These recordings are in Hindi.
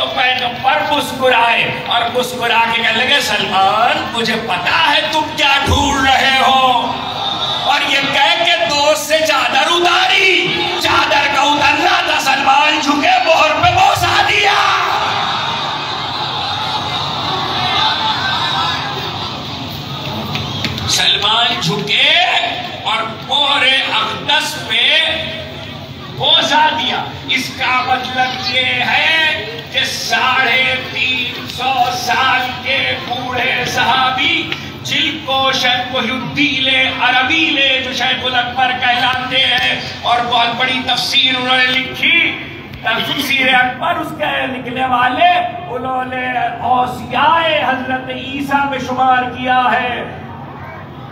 तो पैरों पर मुस्कुराए और मुस्कुरा के कहने लगे, सलमान मुझे पता है तुम क्या ढूंढ रहे हो। और ये कह के दोस्त से चादर उतारी, चादर का उतरना था, सलमान झुके मोहर पे बोसा दिया। सलमान झुके और मोहरे अकदस पे बोसा दिया। इसका मतलब ये है कि 350 साल के बूढ़े सहाबी जिनको अरबी ले जो शेखुल अकबर कहलाते हैं और बहुत बड़ी तफसीर उन्होंने लिखी, तफसीर अकबर उसके लिखने वाले, उन्होंने औसियाए हजरत ईसा में शुमार किया है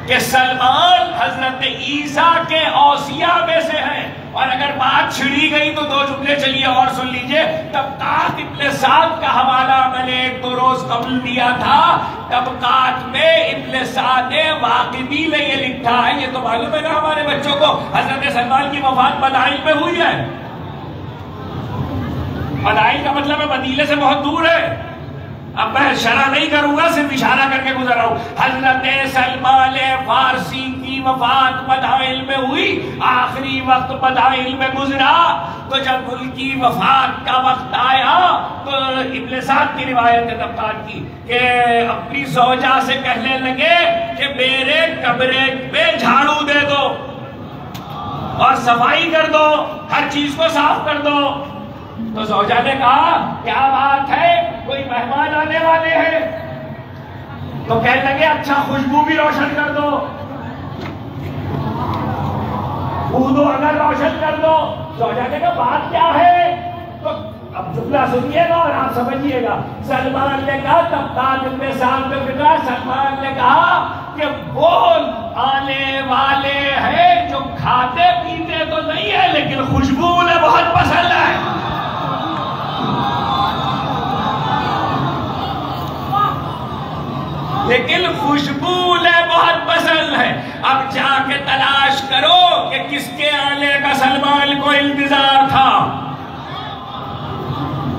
कि सलमान हजरत ईसा के औसिया में से हैं। और अगर बात छिड़ी गई तो 2 जुमले चलिए और सुन लीजिए। तबकात इब्न साद का हवाला मैंने 2 रोज कबल दिया था। तबकात में इब्न साद ने वाक़िदी ने ये लिखा है, ये तो मालूम है ना हमारे बच्चों को, हजरत सलमान की वफात बदाइन पे हुई है। बदाइन का मतलब है मदीने से बहुत दूर है। अब मैं शरह नहीं करूंगा, सिर्फ इशारा करके गुजर रहा हूँ। हजरत सलमान फारसी की वफात बदाइल में हुई, आखिरी वक्त बदाइल में गुजरा। तो जब उनकी वफात का वक्त आया तो इब्न साद की रिवायत है तबकात की कि अपनी सौजा से कहने लगे कि मेरे कब्रे पे झाड़ू दे दो और सफाई कर दो, हर चीज को साफ कर दो। तो सौजा ने कहा क्या बात है, कोई मेहमान आने वाले हैं? तो कहने लगे अच्छा खुशबू भी रोशन कर दो, खुशबू अगर रोशन कर दो। सौजा ने कहा बात क्या है? तो अब जुमला सुनिएगा और आप समझिएगा। सलमान ने कहा, तबकात इब्न साद में लिखा, सलमान ने कहा कि वो आने वाले हैं जो खाते पीते तो नहीं है लेकिन खुशबू उन्हें बहुत पसंद है। लेकिन खुशबू उन्हें बहुत पसंद है। अब जाके तलाश करो कि किसके आने का सलमान को इंतजार था,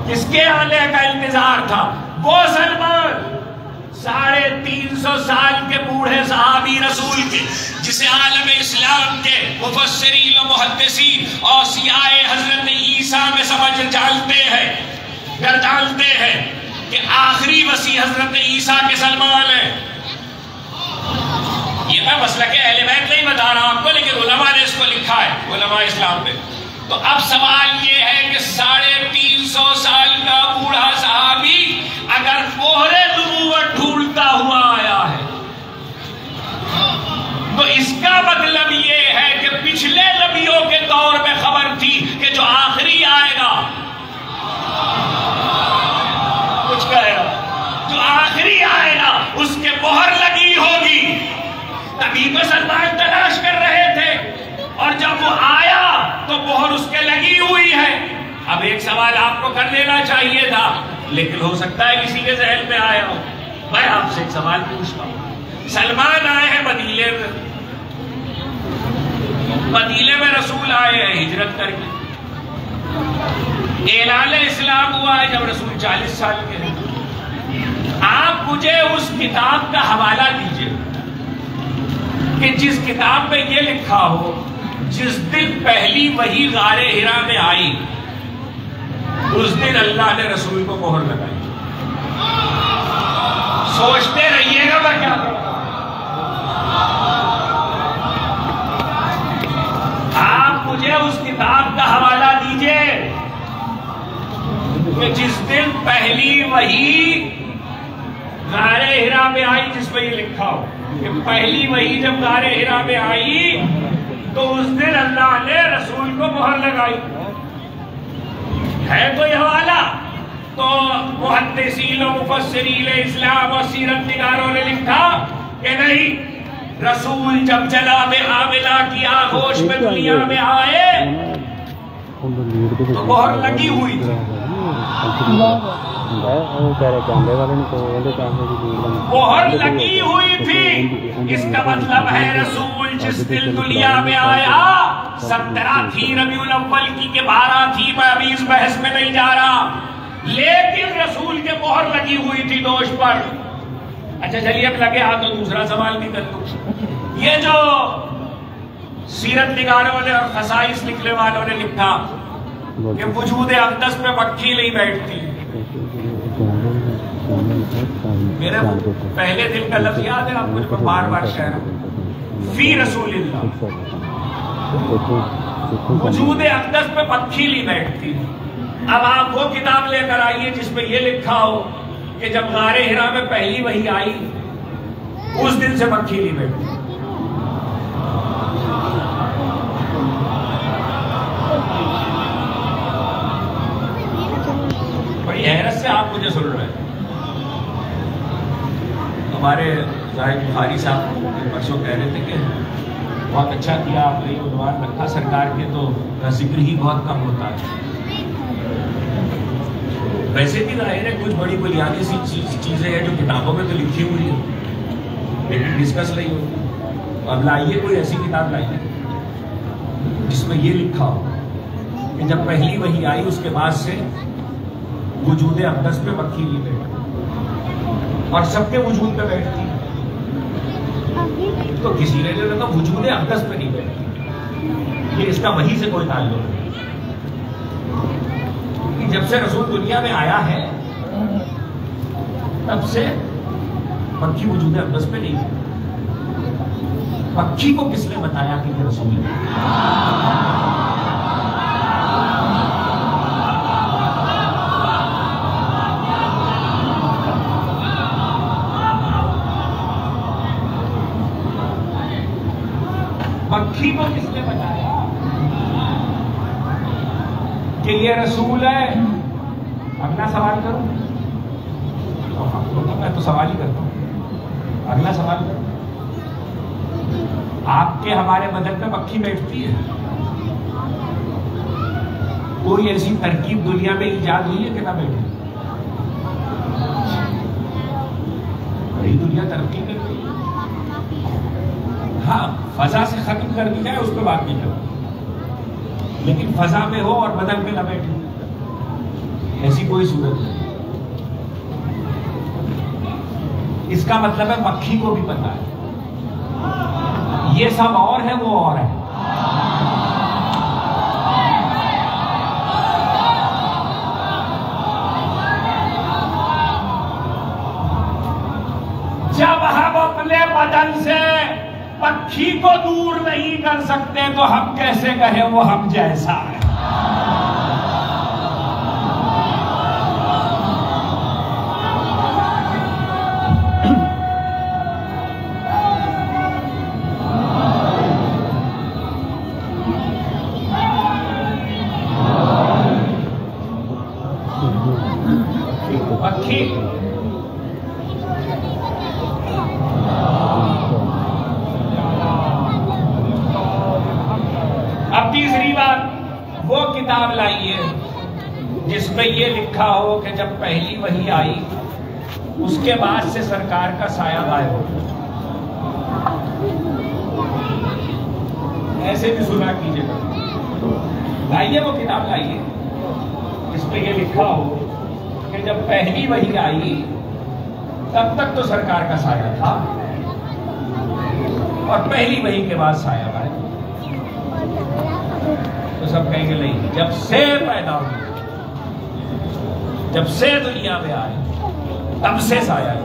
किसके आने का इंतजार था। वो सलमान 350 साल के बूढ़े सहाबी रसूल की, जिसे आलम इस्लाम के मुफस्सिरीन व मुहद्दिसीन औसियाए हजरत ईसा में समझ जानते हैं, जानते हैं कि आखिरी वसी हजरत ईसा के सलमान है। ये मैं मसलक अहले बैत नहीं बता रहा आपको, लेकिन उलमा ने इसको लिखा है, उलमा इस्लाम में। तो अब सवाल ये है कि 350 साल का बूढ़ा सहाबी अगर मोहरे नबूवत ढूंढता हुआ आया है तो इसका मतलब ये है कि पिछले नबियों के दौर में खबर थी कि जो आखिरी आएगा, जो आखिरी आएगा उसके मोहर लगी होगी, तभी तो सलमान तलाश कर रहे थे। और जब वो आया तो मोहर उसके लगी हुई है। अब एक सवाल आपको कर लेना चाहिए था, लेकिन हो सकता है किसी के जहन में आया हो। मैं आपसे एक सवाल पूछता हूँ, सलमान आए हैं मदीने में, मदीने में रसूल आए हैं हिजरत करके, ऐलान इस्लाम हुआ है जब रसूल 40 साल के हैं। आप मुझे उस किताब का हवाला दीजिए कि जिस किताब में ये लिखा हो जिस दिन पहली वही गारे हिरा में आई उस दिन अल्लाह ने रसूल को मोहर लगाई। सोचते रहिएगा मैं क्या करूँगा। आप मुझे उस किताब का हवाला दीजिए कि जिस दिन पहली वही गारे हिरा में आई, जिसमें ये लिखा हो कि पहली वही जब गारे हिरा में आई तो उस दिन अल्लाह ने रसूल को मोहर लगाई है। तो यह वाला तो मुहद्दिसीन व मुफस्सिरीन इस्लाम और सीरत निगारों ने लिखा कि नहीं, रसूल जब जनाब आमिला की आगोश में दुनिया में आए तो मोहर लगी हुई थी, मोहर लगी हुई थी। इसका मतलब है रसूल जिस दिन दुनिया में आया, 17 थी रबीउल अव्वल की के 12 थी, मैं अभी इस बहस में नहीं जा रहा, लेकिन रसूल के मोहर लगी हुई थी दोष पर। अच्छा चलिए अब लगे हाथ तो दूसरा सवाल भी कर लूं। ये जो सीरत निगारों ने और खसाइस लिखने वालों ने लिखा कि वजूद अकदस पे मक्खी नहीं बैठती, मेरे पहले दिन का लफ्ज याद है आप मुझको बार बार कह रहा फी रसूलिल्लाह, वजूद अकदस पे मक्खी नहीं बैठती। अब आप वो किताब लेकर आइए जिसमें ये लिखा हो कि जब गारे हिरा में पहली वही आई उस दिन से मक्खी नहीं बैठी। बड़ी हैरत से आप मुझे सुन रहे हैं। हमारे जाहिद बुखारी साहब परसों कह रहे थे कि बहुत अच्छा किया आपने ये उद्वार रखा सरकार के, तो का जिक्र ही बहुत कम होता है। वैसे भी जाहिर है कुछ बड़ी बुनियादी सी चीज़ें हैं जो किताबों में तो लिखी हुई है लेकिन डिस्कस नहीं होती। अब लाइए कोई ऐसी किताब लाइए जिसमें ये लिखा हो कि जब पहली वही आई उसके बाद से वजूद अकदस पे मक्खी नहीं बैठती और सबके वजूद पे बैठती। तो किसी ने कहा वजूद अकदस पे नहीं बैठती, ये इसका वहीं से कोई ताल्लुक नहीं। जब से रसूल दुनिया में आया है तब से मक्खी वजूद अकदस पे नहीं है। मक्खी को किसने बताया कि ये रसूल है? मक्खी को किसने बताया कि ये रसूल है? अगला सवाल करूं? तो मैं तो सवाल ही करता हूं। अगला सवाल करूं, आपके हमारे बदन में मक्खी बैठती है? कोई ऐसी तरकीब दुनिया में ईजाद हुई है कि ना बैठे? बड़ी दुनिया तरक्की कर रही है। हाँ, फजा से खत्म कर दी जाए उस पर बात नहीं करूं, लेकिन फजा में हो और बदन में न बैठे ऐसी कोई सूरत नहीं। इसका मतलब है मक्खी को भी पता है ये सब और है वो और है। जब हम अपने बदन से मक्खी को दूर नहीं कर सकते तो हम कैसे कहें वो हम जैसा है? मक्खी किताब लाइए जिसमें ये लिखा हो कि जब पहली वही आई उसके बाद से सरकार का साया गायब हो। ऐसे भी सुना कीजिएगा। लाइए वो किताब लाइए जिसमें ये लिखा हो कि जब पहली वही आई तब तक तो सरकार का साया था और पहली वही के बाद साया गायब। तो सब कहेंगे नहीं, जब से पैदा हुई जब से दुनिया में आए तब से साया है।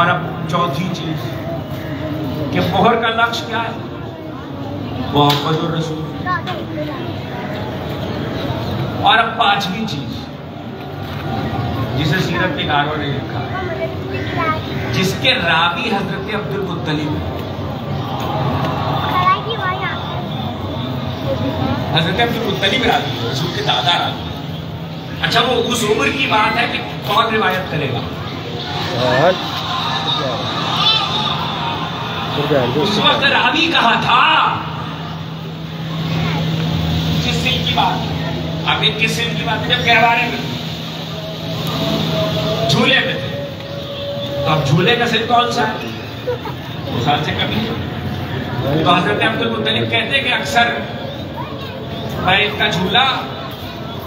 और अब चौथी चीज कि मोहर का लक्ष्य क्या है? मोहम्मद रसूल। और अब पांचवी चीज जिसे सीरत निगारों ने लिखा है जिसके रावी हजरत अब्दुल मुत्तलिब है। हजरत अब्दुल मुत्तलिब रावी रसूल के दादा रावी। अच्छा वो उस उम्र की बात है कि कौन रिवायत करेगा। उस वक्त रावी कहा था किस दिन की बात है? अब किस दिन की बात है? जब गहवारे में झूले में थे तो अब झूले का सिल कौन सा है? उस साल से कभी तो हजरत अब्दुल मुत्तलिब कहते हैं कि अक्सर मैं इनका झूला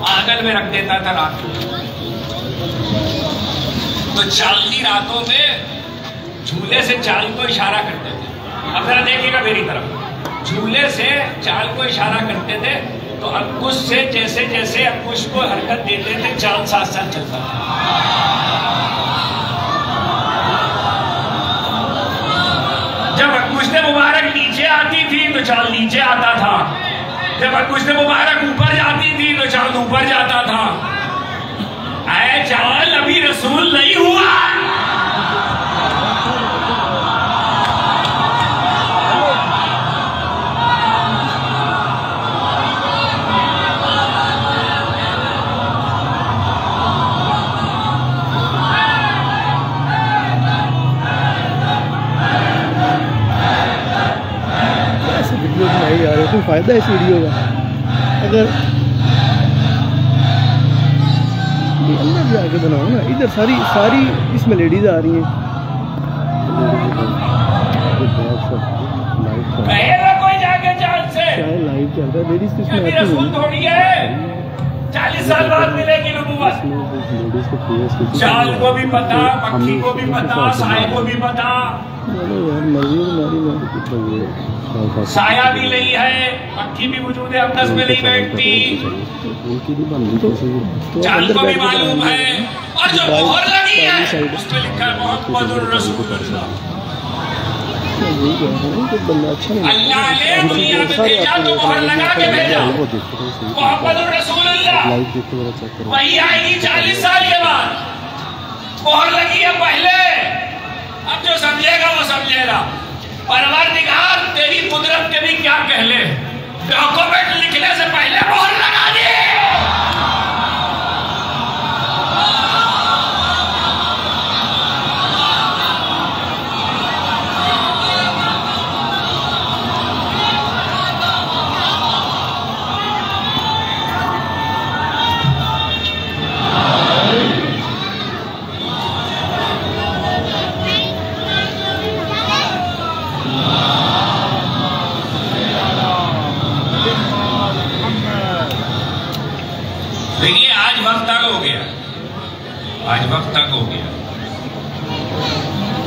बादल में रख देता था रात को। तो चालनी रातों में झूले से चाल को इशारा करते थे। अब जरा देखिएगा मेरी तरफ, झूले से चाल को इशारा करते थे। तो अंकुश से जैसे जैसे अंकुश को हरकत देते थे, चाल साथ साथ चलता था। जब अंकुश ने मुबारक नीचे आती थी तो चाल नीचे आता था, जब अंकुश ने मुबारक ऊपर जाती थी तो चाल ऊपर जाता था। ऐ चाल अभी रसूल नहीं हुआ। कोई फायदा इस वीडियो का? अगर अंदर जाके बनाओ ना, इधर सारी सारी इसमें लेडीज आ रही हैं। कोई जाके चांस है, लाइव चल रहा है, लेडीज किसमें थोड़ी है। 40 साल बाद मिलेगी नबूवत। चाल को भी पता, पक्षी को भी पता, साए को भी पता। साया भी नहीं है, पक्की भी वजूद अकदस में नहीं बैठती। चाल को भी मालूम है, और जो मोहर लगी है उस पे लिखा है मुहम्मदुर रसूलुल्लाह। अल्लाह ने दुनिया में भेजा तो मोहर लगा के भेजा मुहम्मदुर रसूलुल्लाह। वही आएगी 40 साल के बाद, मोहर लगी है पहले। अब जो समझेगा वो समझेगा। परवरदिगार तेरी कुदरत के भी क्या कह ले, डॉक्यूमेंट लिखने से पहले मोहर लगा दे। आज वक्त तक हो गया।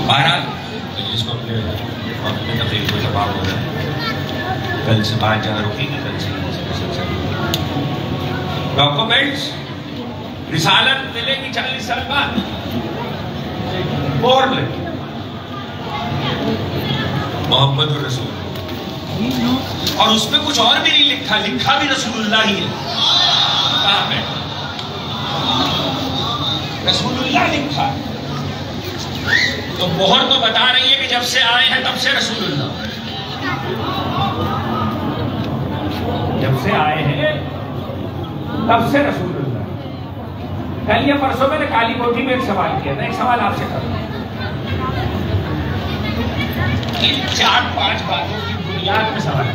बहरहाल इसको अपने वक्त में तकलीफ को जवाब हो रहा है। कल से बात ज़्यादा रुकेगी। कल से डॉक्यूमेंट्स रिसालत मिलेगी 40 साल बाद। मोहर लगी मोहम्मद रसूल, और उसमें कुछ और भी नहीं लिखा, लिखा भी रसूलुल्लाह ही है। रसूलुल्लाह लिखा तो मोहर तो बता रही है कि जब से आए हैं तब से रसूलुल्लाह, जब से आए हैं तब से रसूलुल्लाह। कल या परसों मैंने काली कोठी में एक सवाल किया था। एक सवाल आपसे करूंगा, इन 4-5 बातों की बुनियाद में सवाल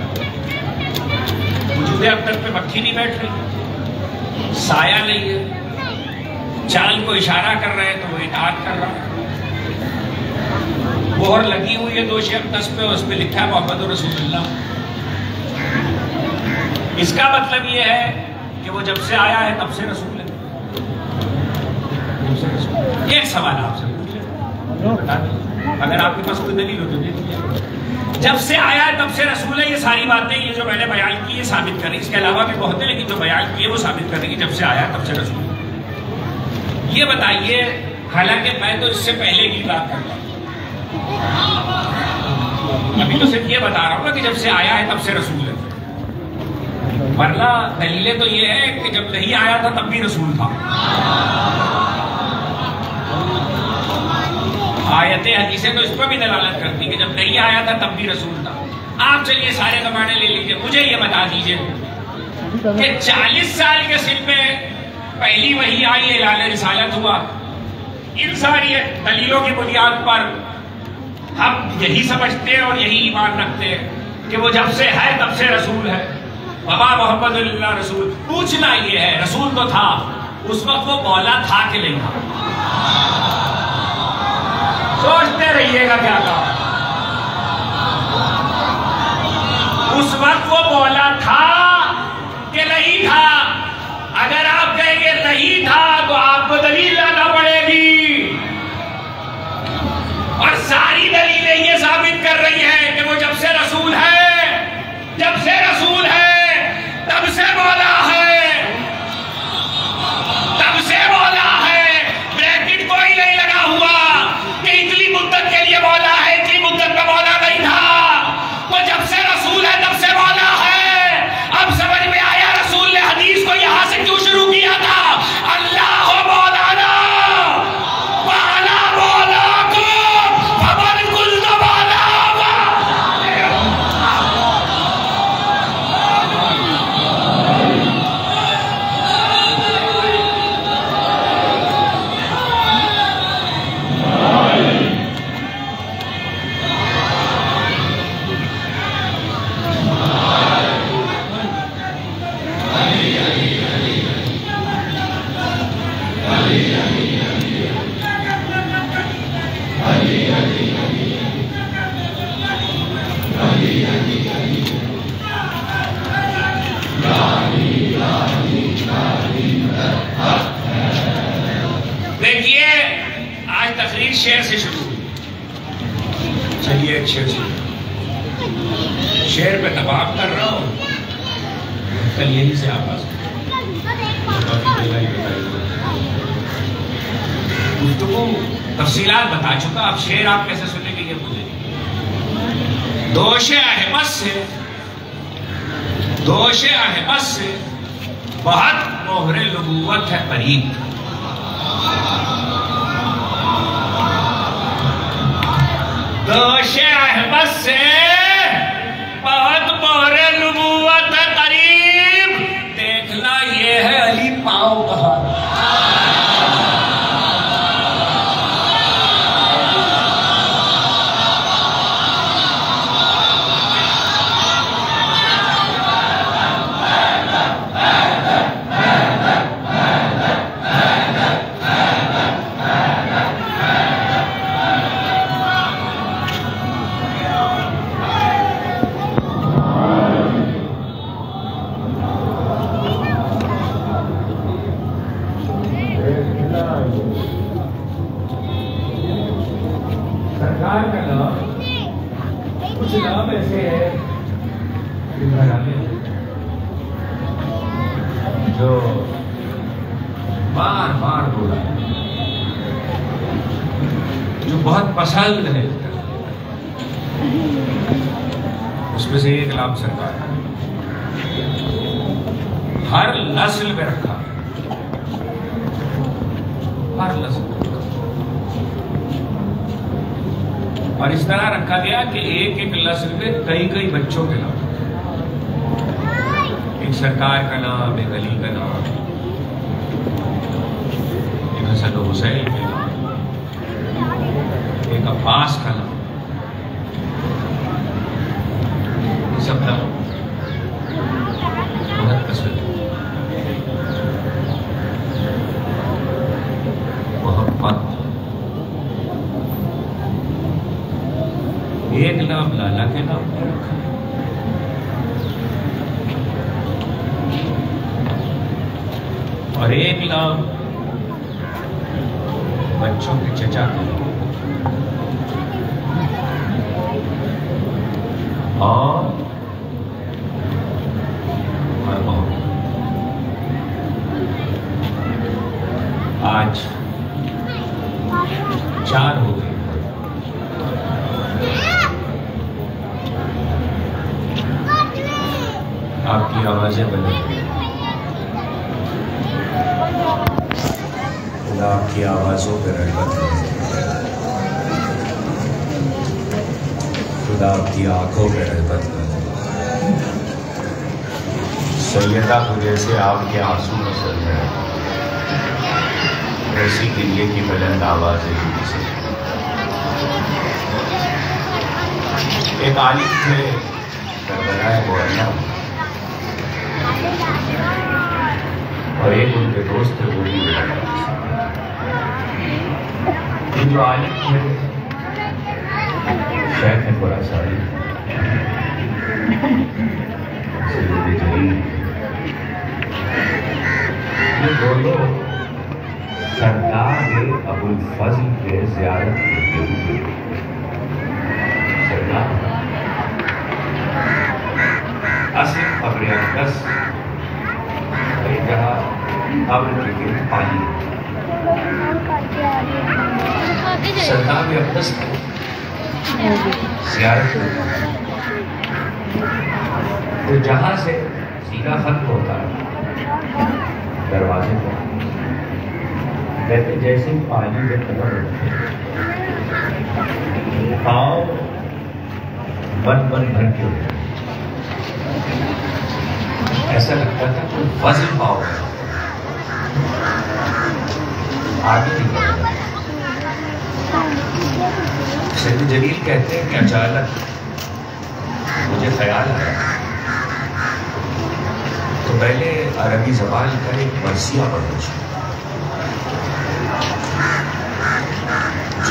मुझे अब तक पे मक्खी नहीं बैठ रही, साया नहीं है, चाल को इशारा कर रहे हैं तो वो इताअत कर रहा है, मोहर लगी हुई है 210 पे, उस पर लिखा है मोहम्मद रसूलुल्लाह। इसका मतलब ये है कि वो जब से आया है तब से रसूल है। एक सवाल आपसे पूछ लें, बता दें अगर आपके पास कोई दलील हो तो देखिए। जब से आया है तब से रसूल है, ये सारी बातें ये जो मैंने बयान की ये साबित करें। इसके अलावा भी बहुत है, लेकिन जो बयान किए वो साबित करें कि जब से आया है तब से रसूल। ये बताइए, हालांकि मैं तो इससे पहले की बात कर रहा हूं, अभी तो सिर्फ ये बता रहा हूं ना कि जब से आया है तब से रसूल है। वरना दलीलें तो ये है कि जब नहीं आया था तब भी रसूल था। आयतें हदीसें तो इस पर भी दलालत करती कि जब नहीं आया था तब भी रसूल था। आप चलिए सारे जमाने ले लीजिए, मुझे ये बता दीजिए कि 40 साल के सिर्फ में पहली वही आई, ऐलान रिसालत हुआ। इन सारी दलीलों की बुनियाद पर हम यही समझते हैं और यही ईमान रखते हैं कि वो जब से है तब से रसूल है। बाबा मोहम्मद रसूल, पूछना ये है रसूल तो था उस वक्त, वो मौला था कि नहीं था? सोचते रहिएगा क्या कहा, उस वक्त वो मौला था कि नहीं था? अगर एक शेर शेर पे नवाब कर रहा हूँ कल यहीं से आवाज तो तफसीलात बता चुका। अब शेर आप कैसे सुनेंगे ये मुझे दोषे अहमद से बहुत मोहरे नबूवत है करीब। दोषे अहमद से बहुत मोहरे नबूवत है करीब, देखना ये है अली पाँव कहाँ। उसमें से एक लाभ सरकार हर नस्ल में रखा, हर नस्ल में रखा। और इस तरह रखा गया कि एक एक नस्ल में कई कई बच्चों के नाम, एक सरकार का नाम, एक अली का नाम, एक हसन और हुसैन का नाम, एक अब्बास का नाम, सब नाम बहुत पसंद। एक नाम लाला के नाम पर रखा, और एक नाम बच्चों के चचा का नाम, और आज 4 हो गए। आपकी आवाजें बने, आपकी आवाजों पर रहमत, खुदा आपकी आंखों में रहमत करे। सैयदा मुझे से आपके आंसू नजर है, ऐसी के लिए कि बुलंद आवाज है। एक आलिम थे सरबराए मुअल्लम, और एक उनके दोस्त थे वो भी बुलंद। जो आलिम थे शायद है बड़ा सारी बोलो सरदार अबुल फजल के ज़ियारत के सरदार आसिफ अब्र अकस अब्र की पानी सरदार अकस ज़ियारत तो जहाँ से सीधा खत्म होता है दरवाजे पर कहते जैसे पानी में कदम रखते पाँव बन भर के होते, ऐसा लगता था कोई वजन पाओ आगे नहीं। सैयद जलील कहते हैं कि अचानक मुझे ख्याल आया, तो पहले अरबी ज़बान का एक मरसिया पढ़ूँ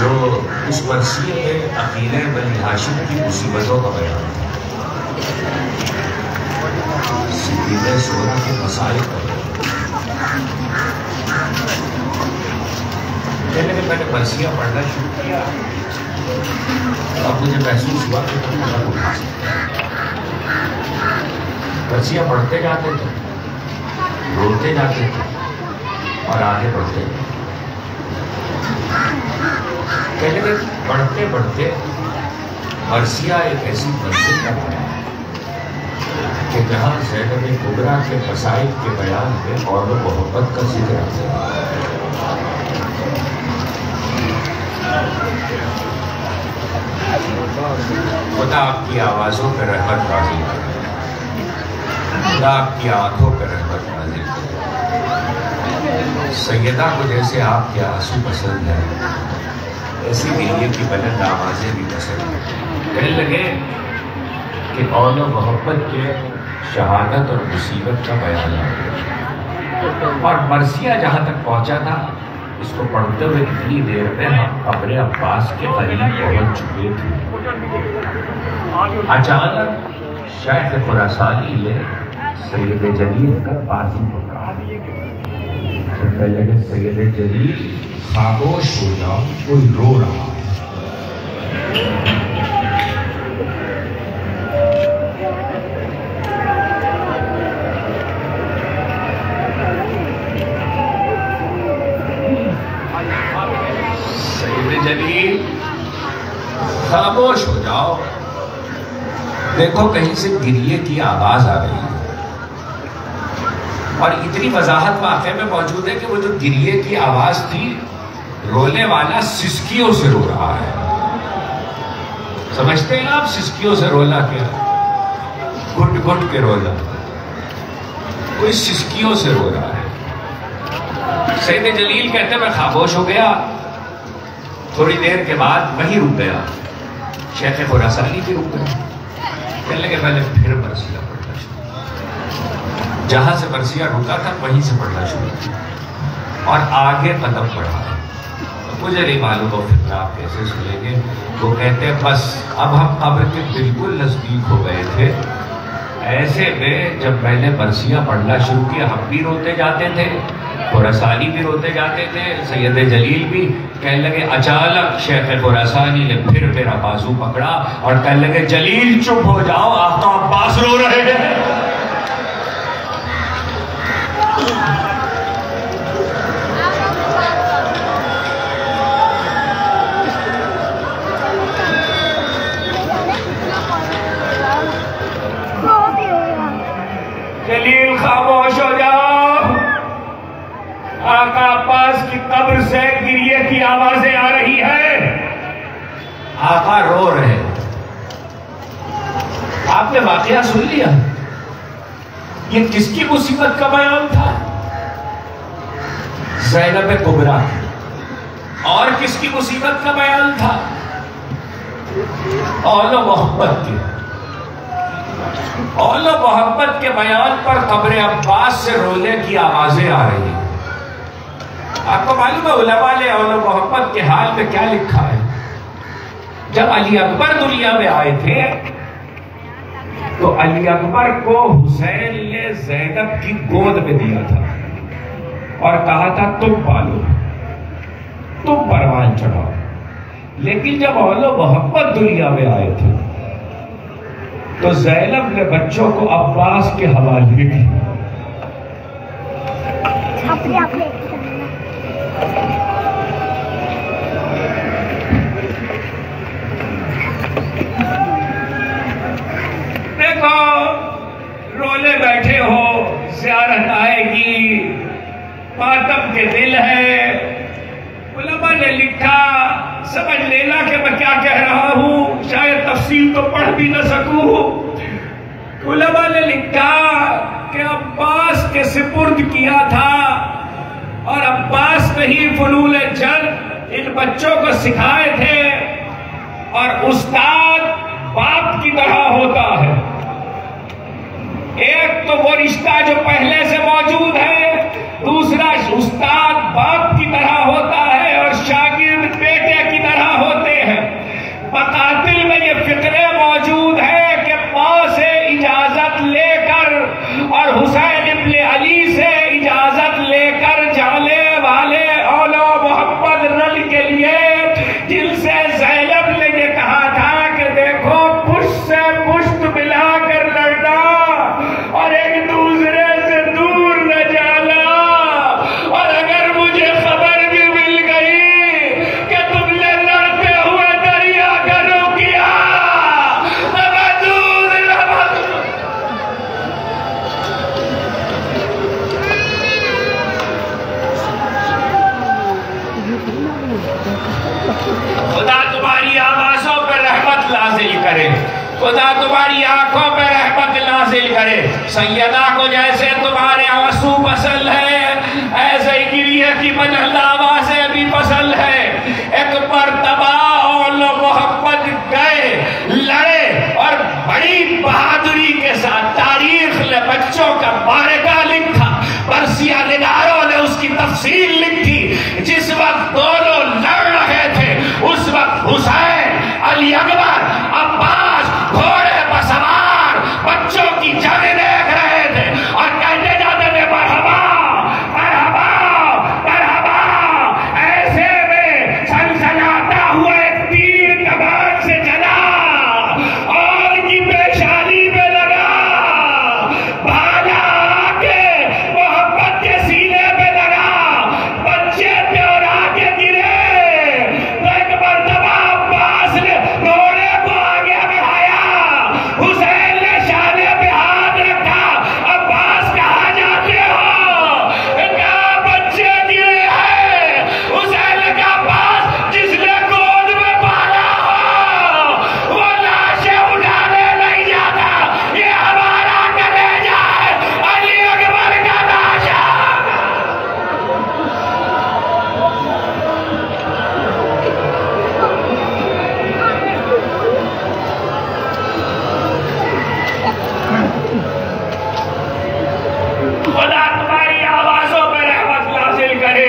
जो उस मरसिए में अकीले बनी हाशिम की मुसीबतों का बयान है, सीने सोना के मसाइल का। पहले तो मैंने बरसियाँ पढ़ना शुरू किया, अब मुझे महसूस हुआ कि तुम मज़ा उठा सकते। बरसियाँ पढ़ते जाते थे, रोते जाते थे और आगे बढ़ते थे। पहले तो पढ़ते पढ़ते बरसिया एक ऐसी मंजिल का बना कि जहाँ ज़ैन कुबरा के मसाइल के बयान में और मोहब्बत का जिक्र है। खुदा आपकी आवाज़ों पर रहमत नाज़िल करे, खुदा आपकी आँखों पर रहमत नाज़िल करे। सैयदा को जैसे आपके आंसू पसंद है, ऐसी मीनियत की बुलंद आवाज़ें भी पसंद हैं। कहने लगे कि और मोहब्बत के शहादत और मुसीबत का बयान है। और मर्सिया जहाँ तक पहुँचा था, इसको पढ़ते हुए इतनी देर में हम अपने अब्बास के करीब पहुंच चुके थे। अचानक शायद खुरासानी ने सैयद जलील का बाजी पकड़ा। कहने लगे सैयद जलील खामोश हो जाओ, कोई रो रहा है। खामोश हो जाओ, देखो कहीं से गिरिए की आवाज आ रही है। और इतनी वजाहत वाकई में मौजूद है कि वो जो गिरिए की आवाज थी, रोने वाला सिसकियों से रो रहा है। समझते हैं आप सिसकियों से रोना क्या? घुट घुट के रोना, कोई सिसकियों से रो रहा है। सैयद जलील कहते मैं खामोश हो गया। थोड़ी देर के बाद वही रुक गया, शेख खुरासानी भी रुक गया। कहने लगे मैंने फिर बरसिया पढ़ना शुरू, जहाँ से बरसिया रुका था वहीं से पढ़ना शुरू किया और आगे कदम बढ़ा। तो मुझे नहीं मालूम हो फिर आप कैसे सुनेंगे। वो कहते हैं बस अब हम कब्र के बिल्कुल नज़दीक हो गए थे। ऐसे में जब मैंने बरसिया पढ़ना शुरू किया, हम भी रोते जाते थे, खुरासानी भी रोते जाते थे, सैयद जलील भी। कहने लगे अचानक शेख खुरासानी ने फिर मेरा बाजू पकड़ा और कहने लगे जलील चुप हो जाओ, आपका अब्बास रो रहे हैं। जलील खामोश हो जाओ, आका अब्बास की कब्र से गिरिए की आवाजें आ रही है, आका रो रहे हैं। आपने वाकया सुन लिया, ये किसकी मुसीबत का बयान था? ज़ैनब कुबरा। और किसकी मुसीबत का बयान था? औलो मोहब्बत की। औलो मोहब्बत के बयान पर कब्र अब्बास से रोने की आवाजें आ रही है। आपको मालूम है उलमा ने औल मोहब्बत के हाल में क्या लिखा है? जब अली अकबर दुनिया में आए थे तो अली अकबर को हुसैन ने ज़ैनब की गोद में दिया था और कहा था तुम पालो, तुम परवान चढ़ाओ। लेकिन जब औल मोहब्बत दुनिया में आए थे तो ज़ैनब ने बच्चों को अब्बास के हवाले किया। देखो रोले बैठे हो, ज़ियारत आएगी, मातम के दिल है। उलमा ने लिखा, समझ लेना कि मैं क्या कह रहा हूँ, शायद तफसील तो पढ़ भी ना सकूँ। उलमा ने लिखा कि अब्बास के सिपुर्द किया था और अब्बास नहीं फनूल जंग इन बच्चों को सिखाए थे। और उस्ताद बाप की तरह होता है। एक तो वो रिश्ता जो पहले से मौजूद है, दूसरा उस्ताद बाप की तरह होता है और शागिर्द बेटे की तरह होते हैं। मकातिल में ये फिक्रे मौजूद है कि माँ से इजाजत लेकर और हुसैन इब्न अली से इजाजत लेकर जाने वाले औलो मोहब्बत खुदा तुम्हारी आंखों पर रहमत नाजिल करे। सैयदा को जैसे तुम्हारे आंसू पसंद है, ऐसे ही गिरिया की मंजला से भी पसंद है। एक मरतबा और मोहब्बत गए, लड़े और बड़ी बहादुरी के साथ तारीख ने बच्चों का बारका लिखा, परसिया निगारों ने उसकी तफसील लिखी। जिस वक्त दोनों लड़ रहे थे उस वक्त हुसैन, अली अकबर, अब्बास घोड़े पर सवार बच्चों की जाने देख रहे थे और कहते जाते थे मरहबा मरहबा मरहबा। ऐसे में सनसनाता हुआ एक तीर कमान से चला और की पेशानी में लगा, भाला आके मोहब्बत के सीने में लगा, बच्चे प्यार आके गिरे। तो एक मरतबा अब्बास ने घोड़े को आगे बढ़ाया, हुसैन ने शाने पे हाथ रखा। अब्बास कहा जाते हो, क्या बच्चे गिरे हैं? हुसैन ने कहा अब्बास, जिसने गोद में पाला हो वो लाशें उठाने नहीं जाता, ये हमारा कलेजा है, अली अकबर का लाशा। खुदा तुम्हारी आवाजों पर रहमत नाजिल करे,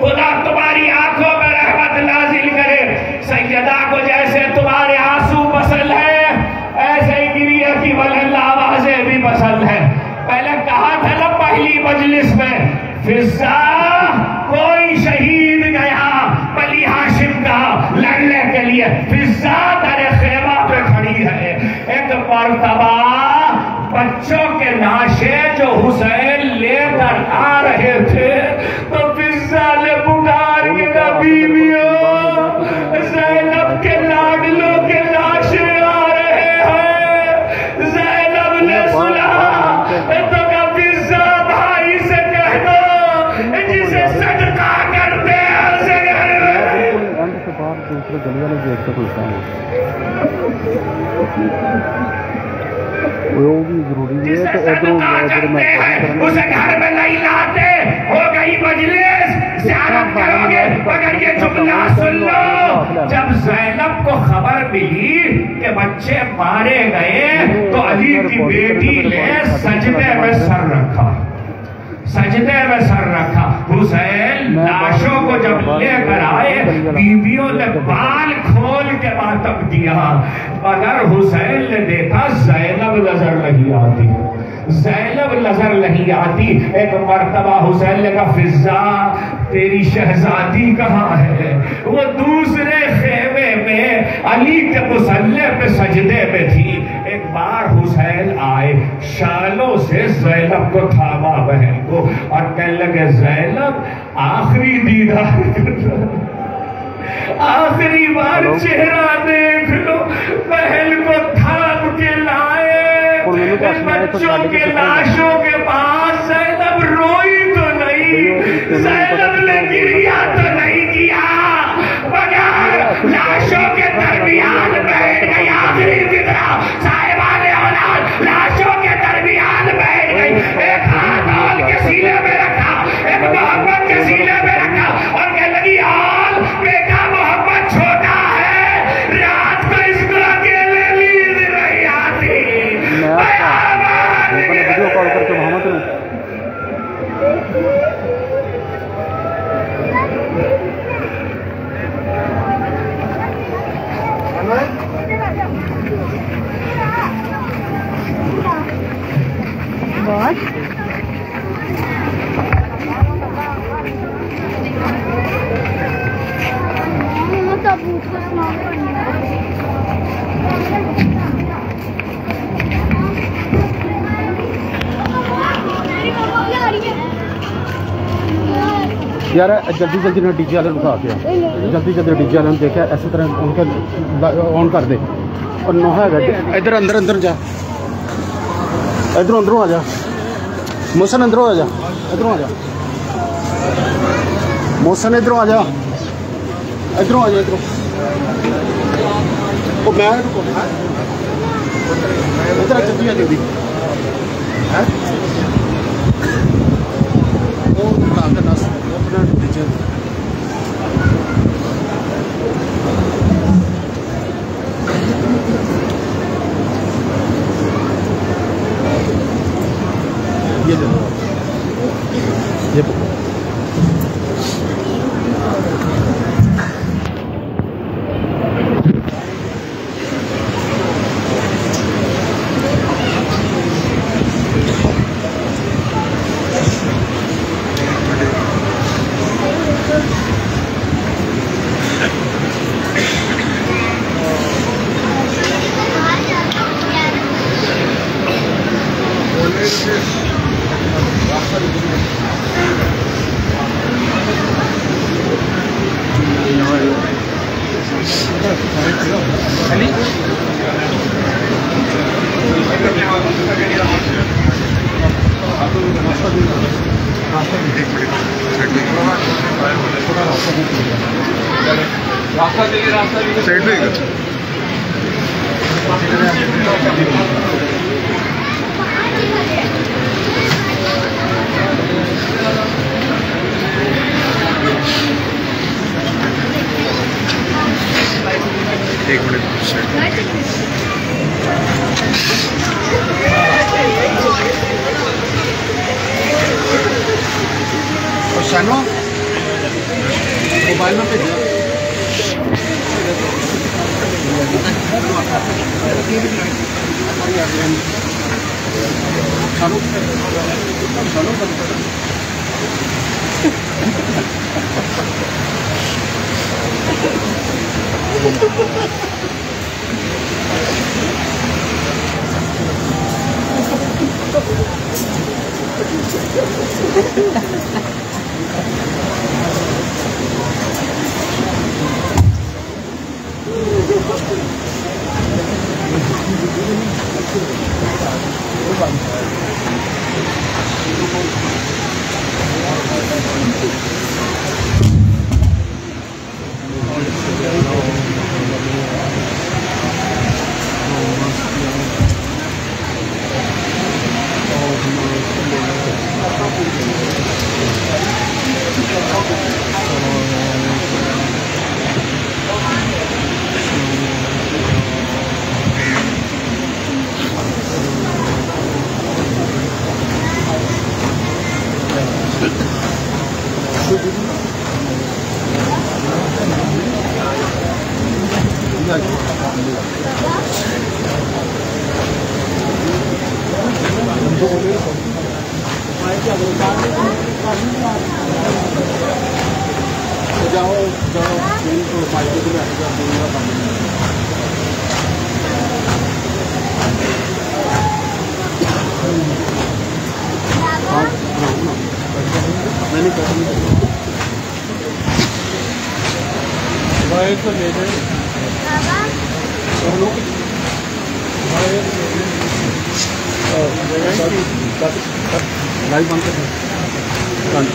खुदा तुम्हारी आंखों पर रहमत नाजिल करे। सैयदा को जैसे तुम्हारे आंसू पसंद है, ऐसे ही गिरिया की बुलंद आवाजें भी पसंद है। पहले कहा था ना पहली मजलिस में, फिजा कोई शहीद गया बली हाशिम का लड़ने के लिए, फिजा तेरे खेमा पे खड़ी है। एक मरतबा बच्चों के नाशे जो हुसैन लेकर आ रहे थे, तो फिजा ने पुकार के कहा, बीवियों, ज़ैनब के लाडलों के नाशे आ रहे हैं। ज़ैनब ने सुना तो कहा, फिजा भाई से कह दो जिसे सदका करते हैं उसे घर में जरूरी है तो उसे घर में नहीं लाते। हो गई मजलिस, ज़ियारत करोगे, मगर ये जुमला सुन लो। जब ज़ैनब को खबर मिली कि बच्चे मारे गए, तो अली की बेटी ने सजदे में सर रखा, सजदे में सर रखा। हुसैन लाशों को जब लेकर आए, बीवियों ने बाल खोल के मातम दिया, मगर हुसैन ने देखा ज़ैनब नजर नहीं आती, ज़ैनब नजर नहीं आती। एक मरतबा हुसैन ने कहा, फिजा तेरी शहजादी कहाँ है? वो दूसरे खेमे में अली के मुसल्ले पे सजदे पे थी। एक बार हुसैन आए, शालों से ज़ैनब को थामा बहन को और कहने लगे, ज़ैनब आखिरी दीदार आखिरी बार चेहरा देख लो। महल को थाम के लाए, बच्चों के लाशों के पास ज़ैनब रोई तो नहीं, ज़ैनब ने गिरिया तो नहीं किया, मगर लाशों के दरमियान बैठ गई। आखिरी फिदा साहिबाने औलाद लाशों के दरमियान बैठ गई, एक हाथ आल के सीने में रखा, एक मोहब्बत के सीने में रखा और कहने लगी, आल बेटा मोहब्बत छोटा है, रात को इसको अकेले नींद नहीं आती। यार जल्दी जल्दी ना डीजे वाले उठा के, जल्दी जल्दी डीजे वाले देखा ऐसी तरह उनका ऑन कर दे और नोहा इधर अंदर अंदर जा, इधरों अंदरों आ जा, मोहसिन अंदरों आ जा, इधरों आ जा मोहसिन, इधरों आ जा, इधरों आ जा, इधरों मैं लाइव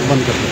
बंद कर दो